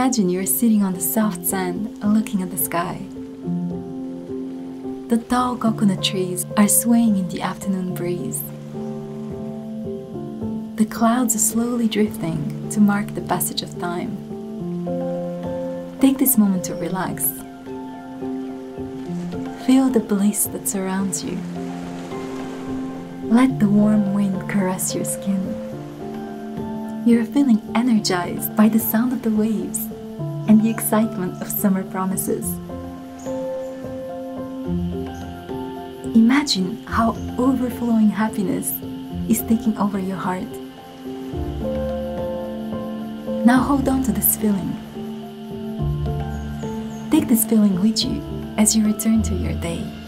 Imagine you're sitting on the soft sand, looking at the sky. The tall coconut trees are swaying in the afternoon breeze. The clouds are slowly drifting to mark the passage of time. Take this moment to relax. Feel the bliss that surrounds you. Let the warm wind caress your skin. You're feeling energized by the sound of the waves and the excitement of summer promises. Imagine how overflowing happiness is taking over your heart. Now hold on to this feeling. Take this feeling with you as you return to your day.